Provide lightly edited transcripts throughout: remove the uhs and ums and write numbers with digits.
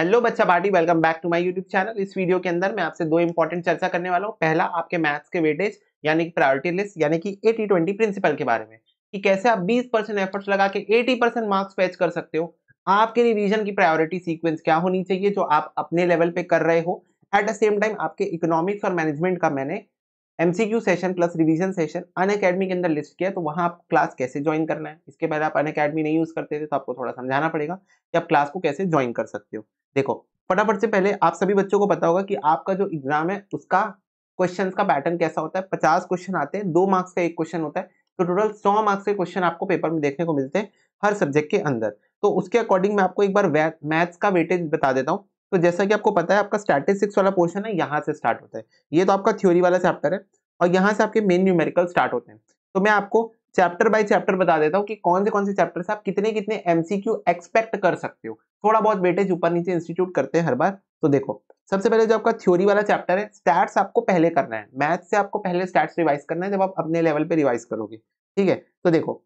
Hello बच्चा party, welcome back to my YouTube channel. इस video के अंदर मैं आपसे दो इंपॉर्टेंट चर्चा करने वाला हूं। पहला आपके मैथ्स के वेटेज यानी कि प्रायोरिटी लिस्ट यानी कि 80-20 प्रिंसिपल के बारे में कि कैसे आप 20% एफर्ट्स लगा के 80% मार्क्स फेच कर सकते हो। आपके रिविजन की प्रायोरिटी सीक्वेंस क्या होनी चाहिए जो आप अपने लेवल पे कर रहे हो। एट द सेम टाइम आपके इकोनॉमिक्स और मैनेजमेंट का मैंने MCQ session plus revision session Unacademy के अंदर लिस्ट किया, तो वहाँ आप क्लास कैसे ज्वाइन करना है। इसके पहले आप अनअकैडमी नहीं यूज करते थे तो आपको थोड़ा समझाना पड़ेगा कि आप क्लास को कैसे ज्वाइन कर सकते हो। देखो फटाफट से, पहले आप सभी बच्चों को पता होगा कि आपका जो एग्जाम है उसका क्वेश्चंस का पैटर्न कैसा होता है। 50 क्वेश्चन आते हैं, 2 मार्क्स का एक क्वेश्चन होता है, तो टोटल 100 मार्क्स के क्वेश्चन आपको पेपर में देखने को मिलते हैं हर सब्जेक्ट के अंदर। तो उसके अकॉर्डिंग मैं आपको एक बार मैथ्स का वेटेज बता देता हूँ। तो जैसा कि आपको पता है आपका स्टैटिस्टिक्स वाला पोर्शन है, यहाँ से स्टार्ट होता है। ये तो आपका थ्योरी वाला चैप्टर है और यहाँ से आपके मेन न्यूमेरिकल स्टार्ट होते हैं। तो मैं आपको चैप्टर बाय चैप्टर बता देता हूँ कि कौन से चैप्टर से आप कितने एमसीक्यू एक्सपेक्ट कर सकते हो। थोड़ा बहुत वेटेज ऊपर नीचे इंस्टीट्यूट करते हैं हर बार। तो देखो सबसे पहले जो आपका थ्योरी वाला चैप्टर है, स्टैट्स आपको पहले करना है, मैथ्स से आपको पहले स्टैट्स रिवाइज करना है जब आप अपने लेवल पे रिवाइज करोगे, ठीक है। तो देखो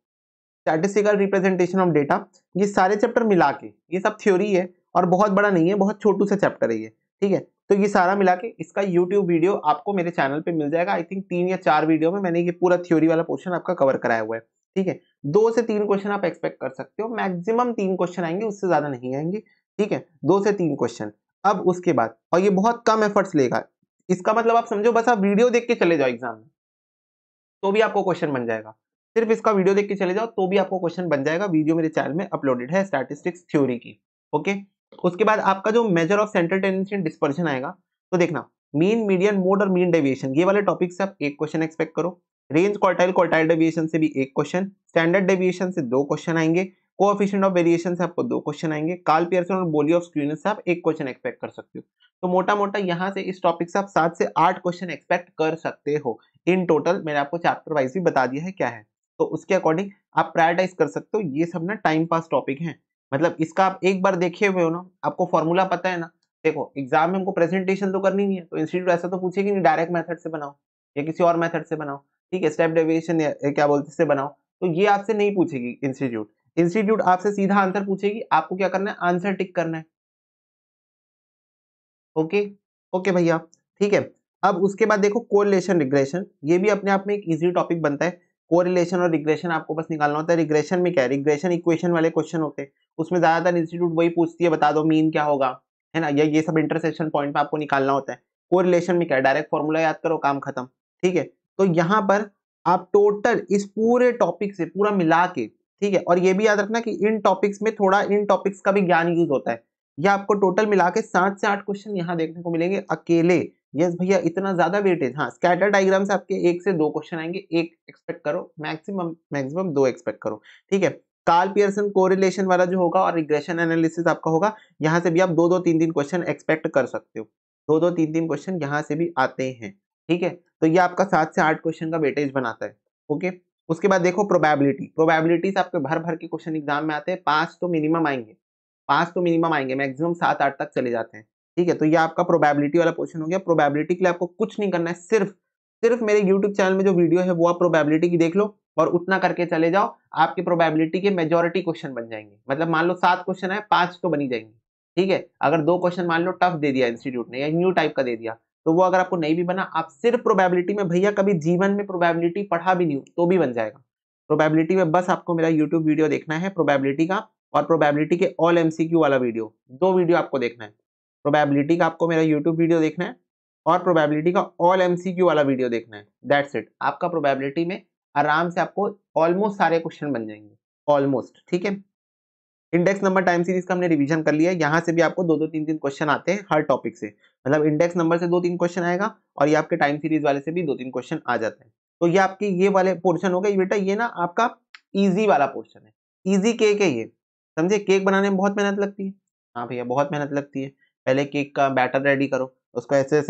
स्टैटिस्टिकल रिप्रेजेंटेशन ऑफ डेटा, ये सारे चैप्टर मिला के, ये सब थ्योरी है और बहुत बड़ा नहीं है, बहुत छोटू सा चैप्टर है ये, ठीक है। तो ये सारा मिला के इसका यूट्यूब वीडियो आपको मेरे चैनल पे मिल जाएगा। आई थिंक 3 या 4 वीडियो में मैंने ये पूरा थ्योरी वाला पोर्शन आपका कवर कराया हुआ है, ठीक है। 2 से 3 क्वेश्चन आप एक्सपेक्ट कर सकते हो, मैक्सिमम 3 क्वेश्चन आएंगे, उससे ज़्यादा नहीं आएंगे, ठीक है। 2 से 3 क्वेश्चन। अब उसके बाद, और ये बहुत कम एफर्ट्स लेगा, इसका मतलब आप समझो बस आप वीडियो देख के चले जाओ एग्जाम में तो भी आपको क्वेश्चन बन जाएगा। सिर्फ इसका वीडियो देख के चले जाओ तो भी आपको क्वेश्चन बन जाएगा। वीडियो मेरे चैनल में अपलोडेड है स्टैटिस्टिक्स थ्योरी की, ओके। उसके बाद आपका जो measure of central tendency and dispersion आएगा, तो देखना मीन, मीडियन, मोड और मीन डेविएशन, ये वाले टॉपिक से आप एक क्वेश्चन एक्सपेक्ट करो। रेंज, क्वार्टाइल, क्वार्टाइल डेविएशन से भी एक क्वेश्चन, स्टैंडर्ड डेविएशन से 2 क्वेश्चन आएंगे, कोएफिशिएंट ऑफ वेरिएशन से आपको 2 क्वेश्चन आएंगे, कार्ल पियर्सन और बॉली ऑफ स्क्यूनेस से आप 1 क्वेश्चन एक्सपेक्ट कर सकते हो। तो मोटा मोटा यहाँ से इस टॉपिक से आप 7 से 8 क्वेश्चन एक्सपेक्ट कर सकते हो इन टोटल। मैंने आपको चैप्टर वाइज भी बता दिया है क्या है, तो उसके अकॉर्डिंग आप प्रायोरिटाइज कर सकते हो। ये सब ना टाइम पास टॉपिक है, मतलब इसका आप एक बार देखे हुए हो ना, आपको फॉर्मूला पता है ना। देखो एग्जाम में हमको प्रेजेंटेशन तो करनी नहीं है, तो इंस्टीट्यूट ऐसा तो पूछेगी नहीं डायरेक्ट मेथड से बनाओ या किसी और मेथड से बनाओ, ठीक है, स्टेप डेविएशन क्या बोलते से बनाओ, तो ये आपसे नहीं पूछेगी इंस्टीट्यूट। इंस्टीट्यूट आपसे सीधा आंसर पूछेगी, आपको क्या करना है, आंसर टिक करना है। ओके ओके भैया, ठीक है। अब उसके बाद देखो कोरिलेशन रिग्रेशन, ये भी अपने आप में एक ईजी टॉपिक बनता है। कोरिलेशन और रिग्रेशन आपको बस निकालना होता है। रिग्रेशन में क्या है, रिग्रेशन इक्वेशन वाले क्वेश्चन होते हैं, उसमें ज्यादातर इंस्टीट्यूट वही पूछती है, बता दो मीन क्या होगा, है ना, या ये सब इंटरसेक्शन पॉइंट पे आपको निकालना होता है। कोरिलेशन में क्या है, डायरेक्ट फॉर्मूला याद करो, काम खत्म, ठीक है। तो यहाँ पर आप टोटल इस पूरे टॉपिक से पूरा मिला के, ठीक है, और ये भी याद रखना कि इन टॉपिक्स में थोड़ा इन टॉपिक्स का भी ज्ञान यूज होता है, या आपको टोटल मिला के 7 से 8 क्वेश्चन यहाँ देखने को मिलेंगे अकेले। यस भैया, इतना ज्यादा वेटेज। हाँ, स्कैटर डायग्राम से आपके 1 से 2 क्वेश्चन आएंगे, 1 एक्सपेक्ट करो, मैक्सिमम 2 एक्सपेक्ट करो, ठीक है। कार्ल पियर्सन कोरिलेशन वाला जो होगा और रिग्रेशन एनालिसिस आपका होगा, यहाँ से भी आप 2-2, 3-3 क्वेश्चन एक्सपेक्ट कर सकते हो। 2-2, 3-3 क्वेश्चन यहाँ से भी आते हैं, ठीक है। तो ये आपका 7 से 8 क्वेश्चन का वेटेज बनाता है, ओके। उसके बाद देखो प्रोबेबिलिटीज आपके भर के क्वेश्चन एग्जाम में आते हैं। 5 तो मिनिमम आएंगे, मैक्सिमम 7-8 तक चले जाते हैं, ठीक है। तो ये आपका प्रोबेबिलिटी वाला पोर्शन हो गया। प्रोबेबिलिटी के लिए आपको कुछ नहीं करना है, सिर्फ मेरे यूट्यूब चैनल में जो वीडियो है वो आप प्रोबेबिलिटी की देख लो और उतना करके चले जाओ, आपके प्रोबेबिलिटी के मेजोरिटी क्वेश्चन बन जाएंगे। मतलब मान लो 7 क्वेश्चन है, 5 तो बनी जाएंगे, ठीक है। अगर 2 क्वेश्चन मान लो टफ दे दिया इंस्टीट्यूट ने या न्यू टाइप का दे दिया, तो वो अगर आपको नहीं भी बना, आप सिर्फ प्रोबेबिलिटी में, भैया कभी जीवन में प्रोबेबिलिटी पढ़ा भी नहीं हो तो भी बन जाएगा। प्रोबेबिलिटी में बस आपको मेरा यूट्यूब वीडियो देखना है प्रोबेबिलिटी का, और प्रोबेबिलिटी के ऑल एमसीक्यू वाला वीडियो, 2 वीडियो आपको देखना है। प्रोबेबिलिटी का आपको मेरा यूट्यूब वीडियो देखना है और प्रोबेबिलिटी का ऑल एमसीक्यू वाला वीडियो देखना है। दैट्स इट, आपका प्रोबेबिलिटी में आराम से आपको ऑलमोस्ट सारे क्वेश्चन बन जाएंगे, ऑलमोस्ट, ठीक है। इंडेक्स नंबर टाइम सीरीज का हमने रिवीजन कर लिया है, यहाँ से भी आपको 2-2, 3-3 क्वेश्चन आते हैं हर टॉपिक से। मतलब इंडेक्स नंबर से 2-3 क्वेश्चन आएगा और ये आपके टाइम सीरीज वाले से भी 2-3 क्वेश्चन आ जाते हैं। तो ये आपके ये वाले पोर्शन हो गए बेटा, ये ना आपका ईजी वाला पोर्शन है। ईजी केक है ये, समझे, केक बनाने में बहुत मेहनत लगती है। हाँ भैया बहुत मेहनत लगती है, पहले केक का बैटर रेडी करो, उसको ऐसे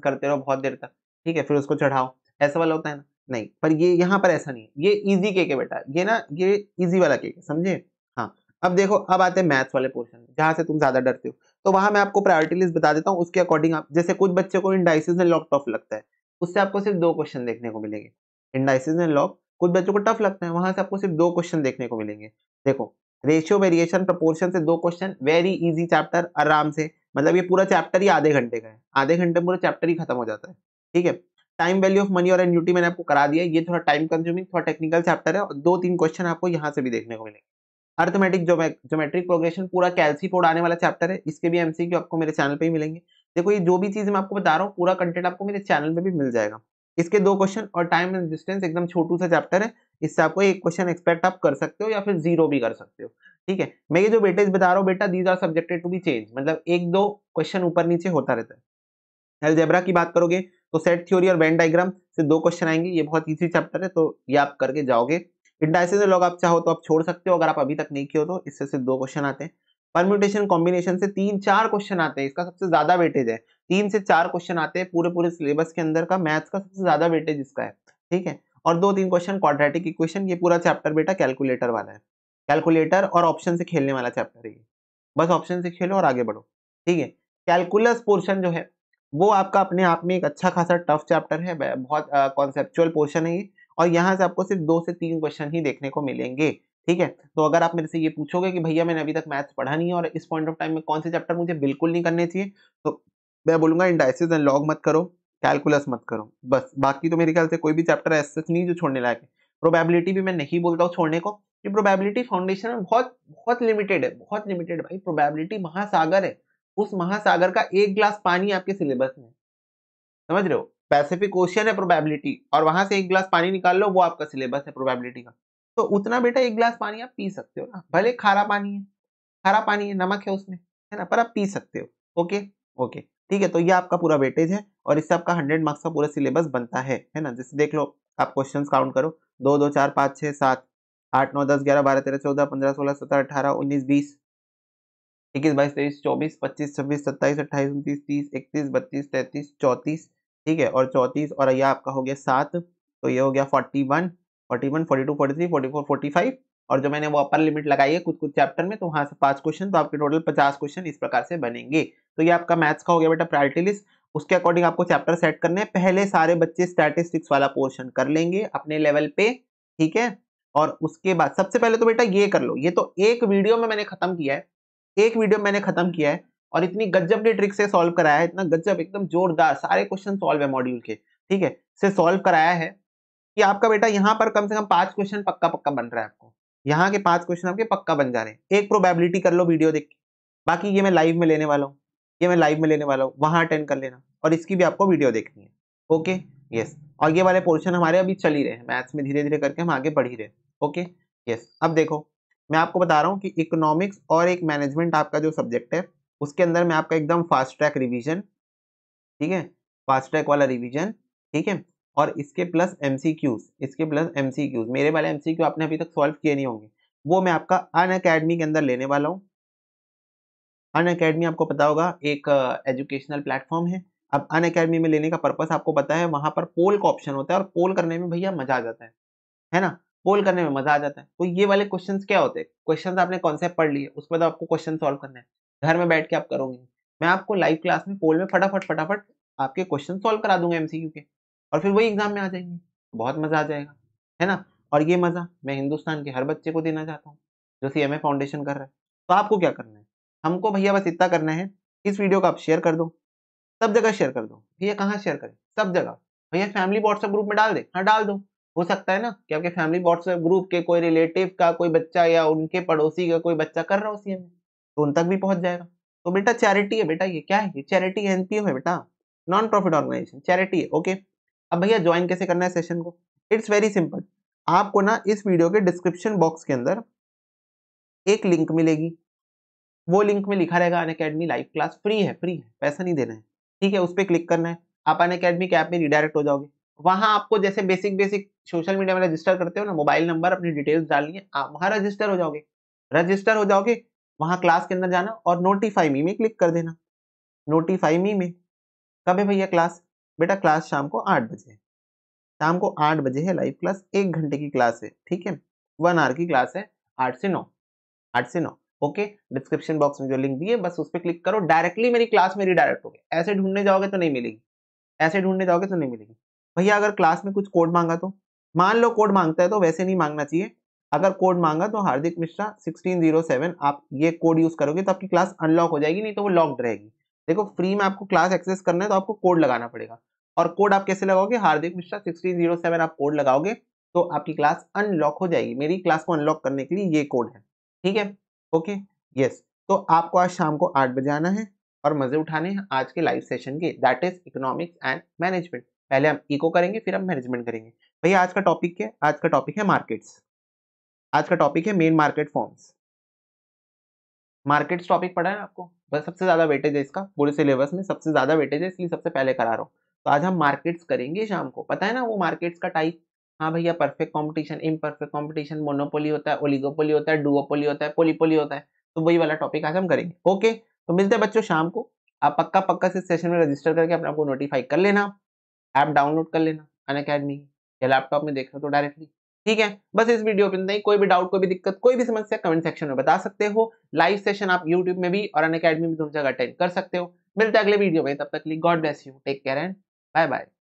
करते रहो बहुत देर तक, ठीक है, फिर उसको चढ़ाओ, ऐसा वाला होता है ना, नहीं, पर ये यहाँ पर ऐसा नहीं है, ये इजी केक है बेटा, ये ना ये इजी वाला केक है, समझे। हाँ, अब देखो, अब आते हैं मैथ्स वाले पोर्शन में जहाँ से तुम ज़्यादा डरते हो। तो वहाँ मैं आपको प्रायोरिटी लिस्ट बता देता हूँ, उसके अकॉर्डिंग आप, जैसे कुछ बच्चे को इंडाइसिस एंड लॉग टफ लगता है, उससे आपको सिर्फ 2 क्वेश्चन देखने को मिलेंगे। इंडाइसिस एंड लॉग कुछ बच्चों को टफ लगता है, वहाँ से आपको सिर्फ 2 क्वेश्चन देखने को मिलेंगे। देखो रेशियो वेरिएशन प्रोपोर्शन से दो क्वेश्चन, वेरी इजी चैप्टर, आराम से, मतलब ये पूरा चैप्टर ही आधे घंटे का है, आधे घंटे में पूरा चैप्टर ही खत्म हो जाता है। ठीक है, टाइम वैल्यू ऑफ मनी और एन्युटी मैंने आपको करा दिया, ये थोड़ा टाइम कंज्यूमिंग थोड़ा टेक्निकल चैप्टर है और 2-3 क्वेश्चन आपको यहाँ से भी देखने को मिलेंगे। अर्थमेटिक ज्योमेट्रिक प्रोग्रेशन पूरा कैल्सी कोड आने वाला चैप्टर है, इसके भी एमसीक्यू आपको मेरे चैनल पर ही मिलेंगे। देखो ये जो भी चीज मैं आपको बता रहा हूँ पूरा कंटेंट आपको मेरे चैनल पर भी मिल जाएगा। इसके 2 क्वेश्चन और टाइम एंड डिस्टेंस एकदम छोटू सा चैप्टर है, इससे आपको 1 क्वेश्चन एक्सपेक्ट आप कर सकते हो या फिर 0 भी कर सकते हो। ठीक है, मैं ये जो वेटेज बता रहा हूँ बेटा, these are subjected to be change, मतलब 1-2 क्वेश्चन ऊपर नीचे होता रहता है। अलजेब्रा की बात करोगे तो सेट थ्योरी और वेन डायग्राम से 2 क्वेश्चन आएंगे, ये बहुत ईजी चैप्टर है तो ये आप करके जाओगे। इंडाइसेस लॉग आप चाहो तो आप छोड़ सकते हो, अगर आप अभी तक नहीं किए हो तो इससे सिर्फ 2 क्वेश्चन आते हैं। परम्यूटेशन कॉम्बिनेशन से 3-4 क्वेश्चन आते हैं, इसका सबसे ज्यादा वेटेज है, 3 से 4 क्वेश्चन आते हैं पूरे सिलेबस के अंदर का, मैथ्स का सबसे ज्यादा वेटेज इसका है। ठीक है, और 2-3 क्वेश्चन क्वाड्रेटिक इक्वेशन, ये पूरा चैप्टर बेटा कैलकुलेटर वाला है, कैलकुलेटर और ऑप्शन से खेलने वाला चैप्टर है, बस ऑप्शन से खेलो और आगे बढ़ो। ठीक है, कैलकुलस पोर्शन जो है वो आपका अपने आप में एक अच्छा खासा टफ चैप्टर है, बहुत कॉन्सेप्चुअल पोर्शन है ये, और यहाँ से आपको सिर्फ 2 से 3 क्वेश्चन ही देखने को मिलेंगे। ठीक है, तो अगर आप मेरे से ये पूछोगे कि भैया मैंने अभी तक मैथ्स पढ़ा नहीं है और इस पॉइंट ऑफ टाइम में कौन से चैप्टर मुझे बिल्कुल नहीं करने चाहिए, तो मैं बोलूंगा इंडाइसेस एंड लॉग मत करो, कैलकुलस मत करो, बस। बाकी तो मेरे ख्याल से कोई भी चैप्टर ऐसा नहीं जो छोड़ने लायक है। प्रोबेबिलिटी भी मैं नहीं बोलता हूँ छोड़ने को, कि प्रोबेबिलिटी फाउंडेशन में बहुत लिमिटेड है, बहुत लिमिटेड भाई। प्रोबेबिलिटी महासागर है, उस महासागर का 1 गिलास पानी आपके सिलेबस में, समझ रहे हो, पैसिफिक ओशियन है प्रोबेबिलिटी, और वहां से 1 गिलास पानी निकाल लो, वो आपका सिलेबस है प्रोबेबिलिटी का। तो उतना बेटा 1 गिलास पानी आप पी सकते हो ना, भले खारा पानी है, नमक है उसमें, है ना, पर आप पी सकते हो। ओके ठीक है, तो ये आपका पूरा वेटेज है और इससे आपका 100 मार्क्स का पूरा सिलेबस बनता है ना। जैसे देख लो आप क्वेश्चन काउंट करो, 2, 2, 4, 5, 6, 7, 8, 9, 10, 11, 12, 13, 14, 15, 16, 17, 18, 19, 20, 21, 22, 23, 24, 25, 26, 27, 28, 29, 30, 31, और यह आपका हो गया 7, तो ये हो गया 41, 42, 42, 42, 43, 44, 45, और जो मैंने वो अपर लिमिट लगाई है कुछ चैप्टर में, तो वहां से 5 क्वेश्चन, तो आपके टोटल 50 क्वेश्चन इस प्रकार से बनेंगे। तो ये आपका मैथ्स का हो गया बेटा प्रायोरिटी लिस्ट, उसके अकॉर्डिंग आपको चैप्टर सेट करने हैं। पहले सारे बच्चे स्टैटिस्टिक्स वाला पोर्शन कर लेंगे अपने लेवल पे, ठीक है, और उसके बाद सबसे पहले तो बेटा ये कर लो, ये तो एक वीडियो में मैंने खत्म किया है, और इतनी गजब की ट्रिक से सॉल्व कराया है, इतना गजब एकदम जोरदार सारे क्वेश्चन सॉल्व है मॉड्यूल के, ठीक है, से सॉल्व कराया है कि आपका बेटा यहाँ पर कम से कम 5 क्वेश्चन पक्का बन रहा है आपको, यहाँ के 5 क्वेश्चन आपके पक्का बन जा रहे हैं। एक प्रोबेबिलिटी कर लो वीडियो देख के, बाकी ये मैं लाइव में लेने वाला हूँ, वहाँ अटेंड कर लेना, और इसकी भी आपको वीडियो देखनी है। ओके यस, और ये वाले पोर्शन हमारे अभी चल ही रहे हैं, मैथ्स में धीरे धीरे करके हम आगे बढ़ ही रहे हैं। ओके यस, अब देखो मैं आपको बता रहा हूँ कि इकोनॉमिक्स और एक मैनेजमेंट आपका जो सब्जेक्ट है, उसके अंदर मैं आपका एकदम फास्ट ट्रैक रिवीजन, ठीक है, फास्ट ट्रैक वाला रिवीजन, ठीक है, और इसके प्लस एमसीक्यूज, मेरे वाले एमसीक्यू आपने अभी तक सॉल्व किए नहीं होंगे, वो मैं आपका अनअकैडमी के अंदर लेने वाला हूँ। अनअकैडमी आपको पता होगा एक एजुकेशनल प्लेटफॉर्म है। अब अनअकैडमी में लेने का पर्पस आपको पता है, वहाँ पर पोल का ऑप्शन होता है, और पोल करने में भैया मजा आ जाता है ना, पोल करने में मजा आ जाता है। तो ये वाले क्वेश्चंस क्या होते हैं, क्वेश्चंस आपने कॉन्सेप्ट पढ़ लिए, उसके बाद आपको क्वेश्चन सॉल्व करना है, घर में बैठ के आप करोगे। मैं आपको लाइव क्लास में पोल में फटाफट आपके क्वेश्चन सॉल्व करा दूंगा एमसीक्यू के, और फिर वही एग्जाम में आ जाएंगे, बहुत मजा आ जाएगा, है ना। और ये मजा मैं हिंदुस्तान के हर बच्चे को देना चाहता हूँ जो CMA फाउंडेशन कर रहा है। तो आपको क्या करना है, हमको भैया बस इतना करना है, इस वीडियो को आप शेयर कर दो, सब जगह शेयर कर दो। भैया कहाँ शेयर करें, सब जगह भैया फैमिली व्हाट्सएप ग्रुप में डाल दे, हाँ डाल दो। हो सकता है ना कि आपके फैमिली व्हाट्सएप ग्रुप के कोई रिलेटिव का कोई बच्चा या उनके पड़ोसी का कोई बच्चा कर रहा हो CMA, तो उन तक भी पहुंच जाएगा। तो बेटा चैरिटी है बेटा, ये क्या है, ये चैरिटी NPO है बेटा, नॉन प्रॉफिट ऑर्गेनाइजेशन, चैरिटी है। ओके, अब भैया ज्वाइन कैसे करना है सेशन को, इट्स वेरी सिंपल। आपको ना इस वीडियो के डिस्क्रिप्शन बॉक्स के अंदर एक लिंक मिलेगी, वो लिंक में लिखा रहेगा अनअकैडमी लाइव क्लास, फ्री है, पैसा नहीं देना है, ठीक है। उस पर क्लिक करना है, आप अनअकैडमी के ऐप में रिडायरेक्ट हो जाओगे। वहां आपको जैसे बेसिक सोशल मीडिया में रजिस्टर करते हो ना, मोबाइल नंबर अपनी डिटेल्स डालनी है, आप वहां रजिस्टर हो जाओगे। वहां क्लास के अंदर जाना और नोटिफाई मी में क्लिक कर देना। नोटिफाई मी में कब है भैया क्लास, बेटा क्लास शाम को 8 बजे है, लाइव क्लास 1 घंटे की क्लास है, ठीक है, 1 आवर की क्लास है, 8 से 9। ओके, डिस्क्रिप्शन बॉक्स में जो लिंक दी है बस उस पर क्लिक करो, डायरेक्टली मेरी क्लास में रिडायरेक्ट हो गए। ऐसे ढूंढने जाओगे तो नहीं मिलेगी भैया। अगर क्लास में कुछ कोड मांगा, तो मान लो कोड मांगता है तो वैसे नहीं मांगना चाहिए, अगर कोड मांगा तो हार्दिक मिश्रा 1607 आप ये कोड यूज करोगे तो आपकी क्लास अनलॉक हो जाएगी, नहीं तो वो लॉक्ड रहेगी। देखो फ्री में आपको क्लास एक्सेस करना है तो आपको कोड लगाना पड़ेगा, और कोड आप कैसे लगाओगे, हार्दिक मिश्रा 1607 आप कोड लगाओगे तो आपकी क्लास अनलॉक हो जाएगी। मेरी क्लास को अनलॉक करने के लिए ये कोड है, ठीक है, ओके, यस। तो आपको आज शाम को 8 बजे आना है और मजे उठाने हैं आज के लाइव सेशन के, that is economics and management. पहले हम इको करेंगे फिर हम मैनेजमेंट करेंगे। भैया आज का टॉपिक क्या है? आज का टॉपिक है मार्केट्स। आज का टॉपिक है main market forms. Markets topic पढ़ा है आपको, बस सबसे ज्यादा वेटेज है इसका, पूरे सिलेबस में सबसे ज्यादा वेटेज है, इसलिए सबसे पहले करा रहा हूँ। तो आज हम मार्केट्स करेंगे शाम को, पता है ना वो मार्केट्स का टाइप। हाँ भैया, perfect competition, imperfect competition, monopoly होता है, ओलिगोपोली होता है, डुओपोली होता है, पोलीपोली होता है, तो वही वाला टॉपिक आज हम करेंगे। ओके, तो मिलते हैं बच्चों शाम को। आप पक्का पक्का से सेशन में रजिस्टर करके अपने आपको नोटिफाई कर लेना, ऐप डाउनलोड कर लेना अनअकैडमी या लैपटॉप में देख रहे हो तो डायरेक्टली, ठीक है। बस इस वीडियो पे इतना ही। कोई भी डाउट, कोई भी दिक्कत, कोई भी समस्या कमेंट सेक्शन में बता सकते हो। लाइव सेशन आप यूट्यूब में भी और अनअकैडमी में दोनों जगह अटेंड कर सकते हो। मिलते हैं अगले वीडियो में, तब तक के लिए God bless you, take care and bye bye.